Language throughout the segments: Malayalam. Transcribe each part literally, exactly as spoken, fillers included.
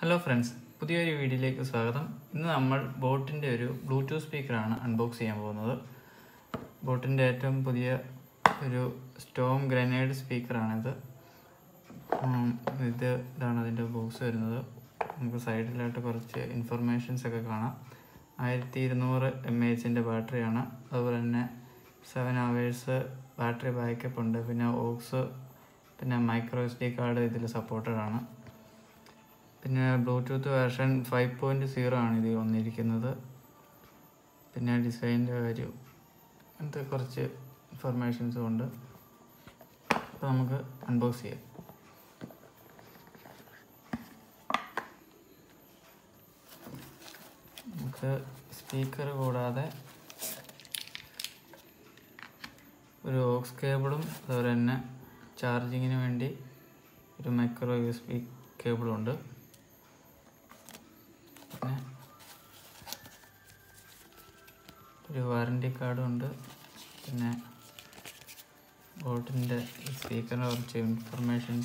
Hello friends, welcome to this video. Today we will unbox a Bluetooth speaker. Boat is a Stone Grenade speaker. Um, this is the box. We have some information on the twelve hundred milliamp hour battery. seven hours battery backup. aux microSD card supported. Bluetooth version five point zero is designed value. And the correct information is on the unbox here. The speaker is an aux cable, charging in a micro U S B cable under. Warranty card on the speaker or information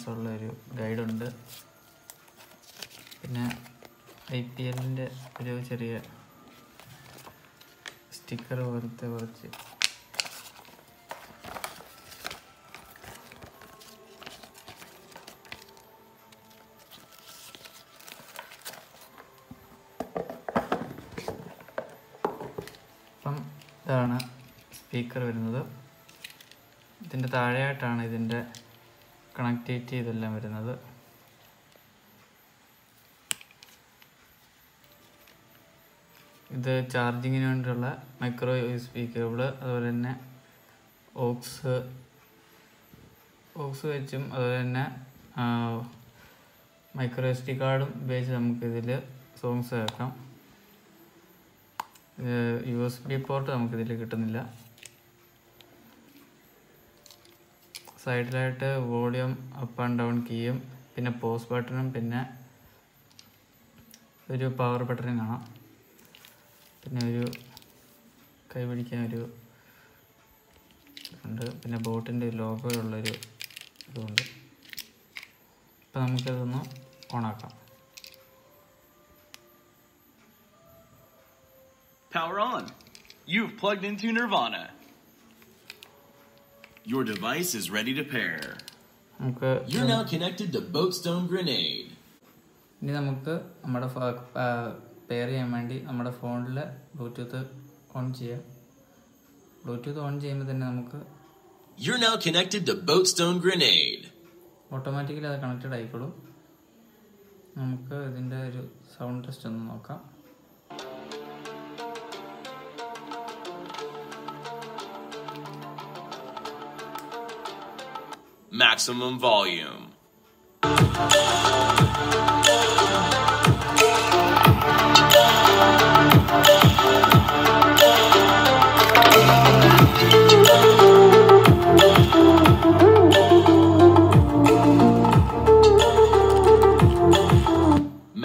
guide on the I P L sticker over the speaker വരുന്നത് ഇതിന്റെ താഴെയായിട്ടാണ് ഇതിന്റെ കണക്റ്റിവിറ്റി ഇതെല്ലാം വരുന്നത് ഇത് ചാർജിങ്ങിന് വേണ്ടിയുള്ള മൈക്രോ യുഎസ്ബി കേബിൾ അതുപോലെ തന്നെ ഓക്സ് ഓക്സ് വെച്ചും അതുപോലെ തന്നെ മൈക്രോ എസ്ഡി കാർഡും ഉപയോഗിച്ച് നമുക്ക് ഇതില് സോങ്സ് കേൾക്കാം U S B port നമുക്ക് ഇതിൽ കിട്ടുന്നില്ല സൈഡിലായിട്ട് വോളിയം അപ്പ് ആൻഡ് ഡൗൺ കീയും പിന്നെ പോസ് ബട്ടണും പിന്നെ ഒരു പവർ ബട്ടണും കാണാം പിന്നെ ഒരു കൈ പിടിക്കാൻ ഒരു ഉണ്ട് പിന്നെ ബോട്ടിന്റെ ലോഗോ ഉള്ള ഒരു ഇതുണ്ട് അപ്പോൾ നമുക്ക് ഇതൊന്ന് ഓൺ ആക്കാം. Power on. You've plugged into Nirvana. Your device is ready to pair. Okay. You're now connected to boAt Stone Grenade. Now we will pair our phone with Bluetooth on. Bluetooth on. You're now connected to boAt Stone Grenade. Automatically connected. We will sound test. Maximum volume.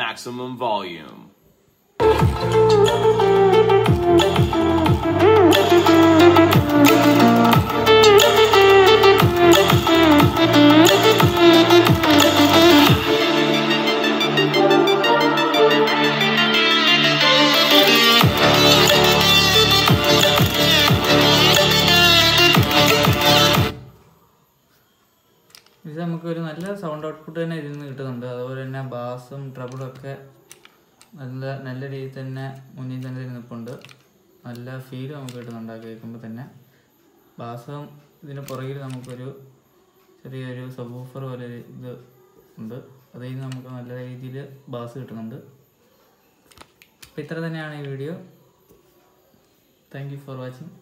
Maximum volume. ഒരു നല്ല സൗണ്ട് ഔട്ട്പുട്ട് തന്നെ ഇതിൽ നിന്ന് കിട്ടുന്നുണ്ട്. അതുപോലെ തന്നെ ബാസും ട്രബിളും ഒക്കെ നല്ല നല്ല രീതിയിൽ തന്നെ മുന്നിൽ തന്നെ നിൽപ്പുണ്ട്. നല്ല ഫീൽ നമുക്ക് കിട്ടുന്നുണ്ട് കേൾക്കുമ്പോൾ തന്നെ. ബാസും ഇതിന് പുറകിൽ നമുക്കൊരു ചെറിയൊരു സബ് വൂഫർ പോലെ ഇത് ഉണ്ട്. അതിൽ നിന്ന് നമുക്ക് നല്ല രീതിയിൽ ബാസ് കിട്ടുന്നുണ്ട്. അപ്പോൾ ഇത്ര തന്നെയാണ് ഈ video. Thank you for watching.